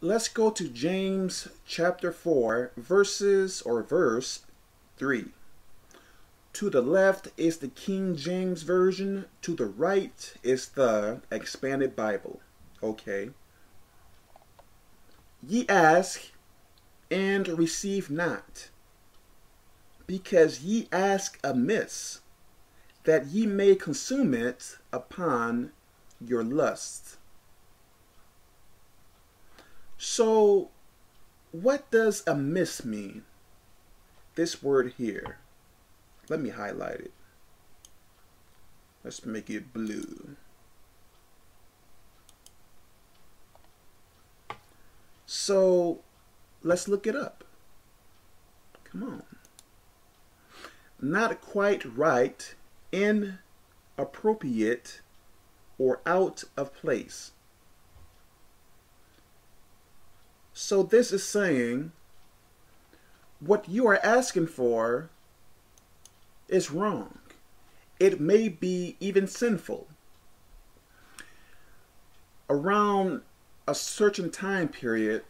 Let's go to James chapter 4, verse 3. To the left is the King James Version. To the right is the Expanded Bible. Okay. Ye ask and receive not, because ye ask amiss, that ye may consume it upon your lust. So, what does amiss mean? This word here. Let me highlight it. Let's make it blue. So, let's look it up. Come on. Not quite right, inappropriate, or out of place. So this is saying what you are asking for is wrong. It may be even sinful. Around a certain time period,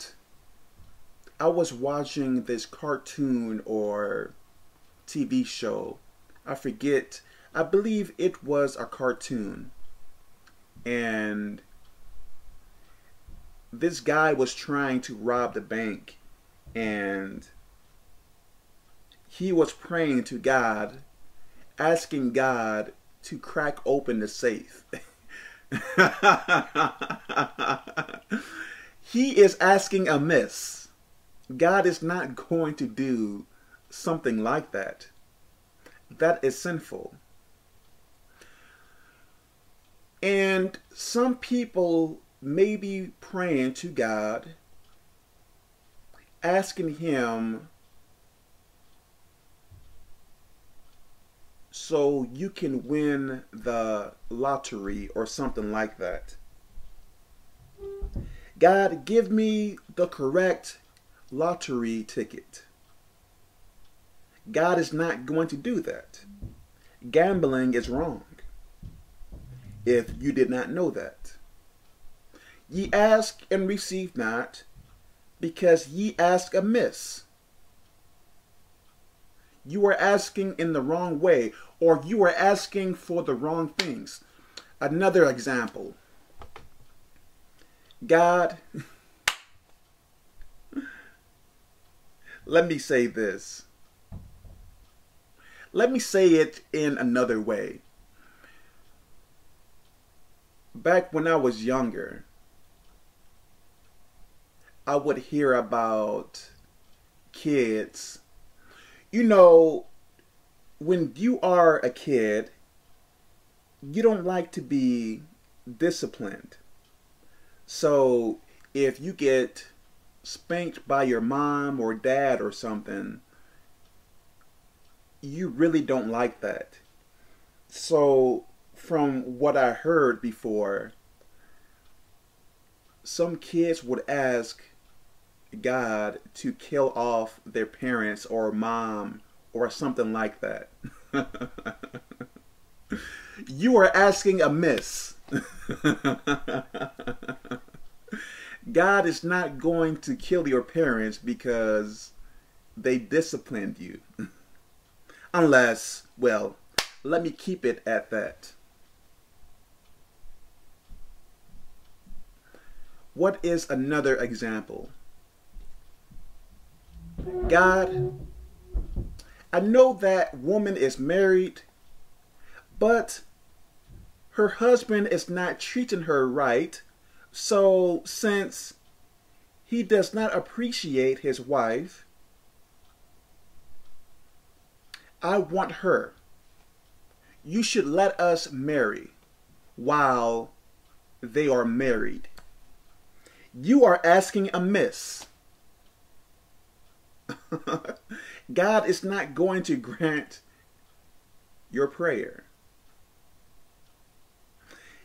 I was watching this cartoon or TV show. I forget. I believe it was a cartoon. And this guy was trying to rob the bank, and he was praying to God, asking God to crack open the safe. He is asking amiss. God is not going to do something like that. That is sinful. And some people may be praying to God, asking Him so you can win the lottery or something like that. God, give me the correct lottery ticket. God is not going to do that. Gambling is wrong, if you did not know that. Ye ask and receive not, because ye ask amiss. You are asking in the wrong way, or you are asking for the wrong things. Another example. God, let me say this. Let me say it in another way. Back when I was younger, I would hear about kids. You know, when you are a kid, you don't like to be disciplined. So if you get spanked by your mom or dad or something, you really don't like that. So from what I heard before, some kids would ask God to kill off their parents or mom or something like that. You are asking amiss. God is not going to kill your parents because they disciplined you. Unless, well, let me keep it at that. What is another example? God, I know that woman is married, but her husband is not treating her right. So since he does not appreciate his wife, I want her. You should let us marry while they are married. You are asking amiss. God is not going to grant your prayer.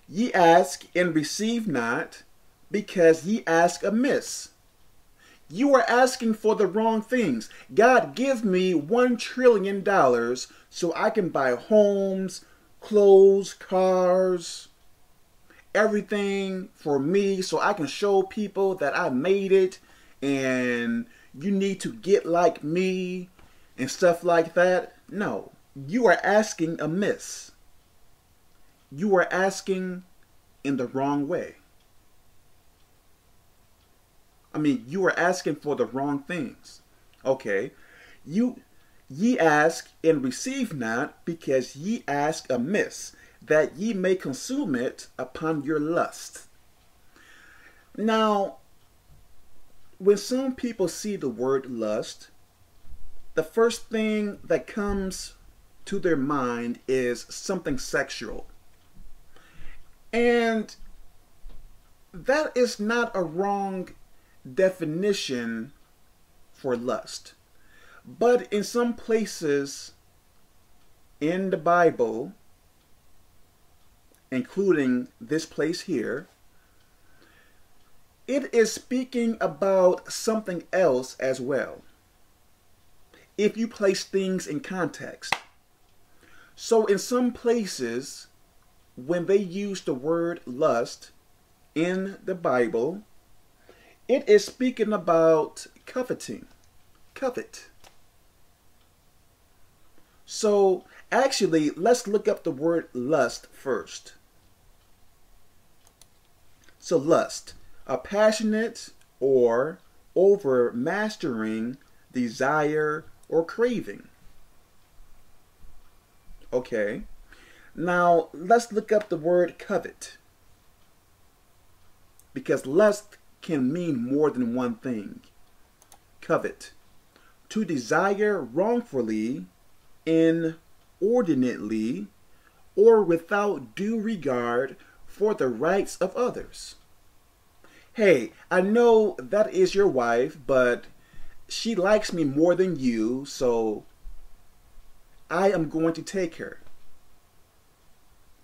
Ye ask and receive not, because ye ask amiss. You are asking for the wrong things. God, give me $1 trillion so I can buy homes, clothes, cars, everything for me so I can show people that I made it and you need to get like me and stuff like that. No, you are asking amiss. You are asking in the wrong way. I mean, you are asking for the wrong things. Okay, ye ask and receive not, because ye ask amiss, that ye may consume it upon your lust. Now, when some people see the word lust, the first thing that comes to their mind is something sexual. And that is not a wrong definition for lust. But in some places in the Bible, including this place here, it is speaking about something else as well, if you place things in context. So in some places, when they use the word lust in the Bible, it is speaking about coveting, covet. So actually, let's look up the word lust first. So lust, a passionate or overmastering desire or craving. Okay, now let's look up the word covet, because lust can mean more than one thing. Covet, to desire wrongfully, inordinately, or without due regard for the rights of others. Hey, I know that is your wife, but she likes me more than you, so I am going to take her.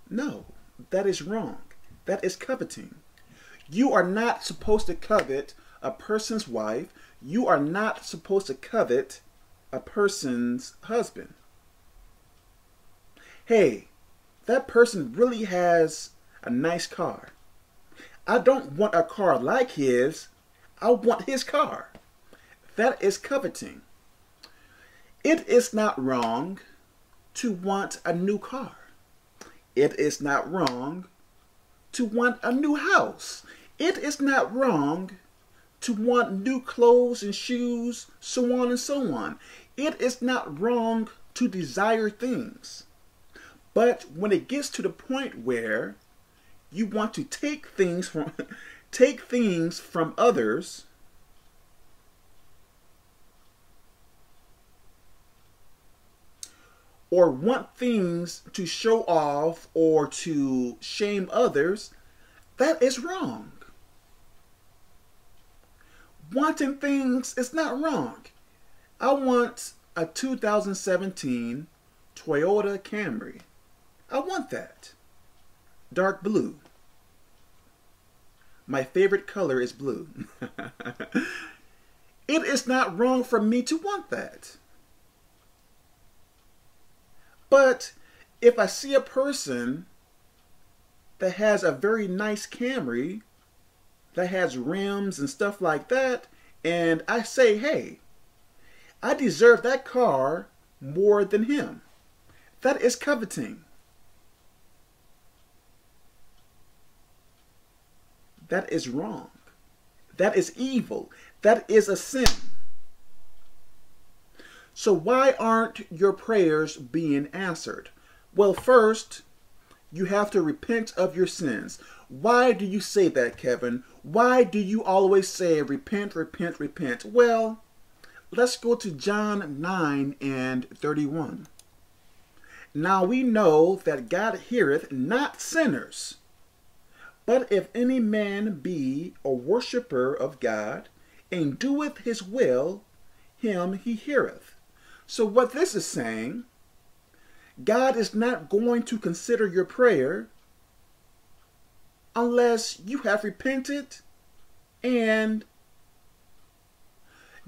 No, that is wrong. That is coveting. You are not supposed to covet a person's wife. You are not supposed to covet a person's husband. Hey, that person really has a nice car. I don't want a car like his. I want his car. That is coveting. It is not wrong to want a new car. It is not wrong to want a new house. It is not wrong to want new clothes and shoes, so on and so on. It is not wrong to desire things. But when it gets to the point where you want to take things from others, or want things to show off or to shame others, that is wrong. Wanting things is not wrong. I want a 2017 Toyota Camry. I want that. Dark blue. My favorite color is blue. It is not wrong for me to want that. But if I see a person that has a very nice Camry, that has rims and stuff like that, and I say, hey, I deserve that car more than him, that is coveting. That is wrong. That is evil. That is a sin. So why aren't your prayers being answered? Well, first, you have to repent of your sins. Why do you say that, Kevin? Why do you always say repent, repent, repent? Well, let's go to John 9:31. Now we know that God heareth not sinners. But if any man be a worshipper of God, and doeth his will, him he heareth. So what this is saying, God is not going to consider your prayer unless you have repented, and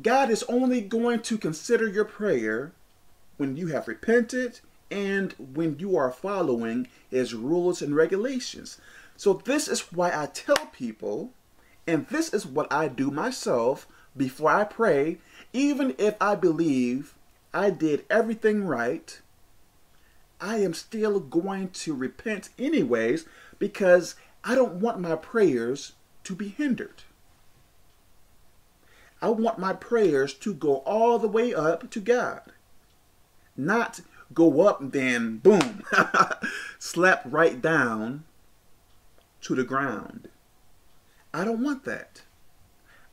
God is only going to consider your prayer when you have repented and when you are following his rules and regulations. So this is why I tell people, and this is what I do myself before I pray, even if I believe I did everything right, I am still going to repent anyways, because I don't want my prayers to be hindered. I want my prayers to go all the way up to God, not go up and then boom, slap right down to the ground. I don't want that.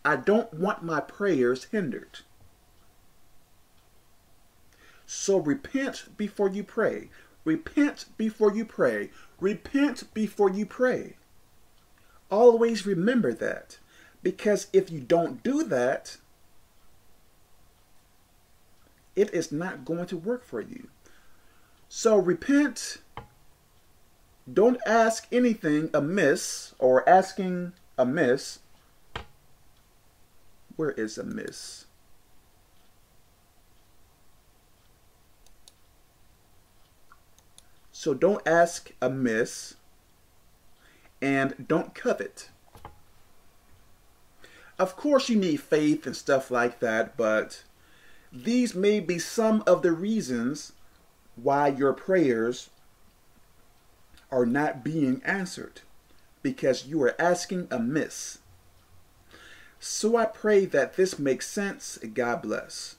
I don't want my prayers hindered. So repent before you pray. Repent before you pray. Repent before you pray. Always remember that. Because if you don't do that, it is not going to work for you. So repent. Don't ask anything amiss or asking amiss. Where is amiss? So don't ask amiss, and don't covet. Of course you need faith and stuff like that, but these may be some of the reasons why your prayers are not being answered, because you are asking amiss. So I pray that this makes sense. God bless.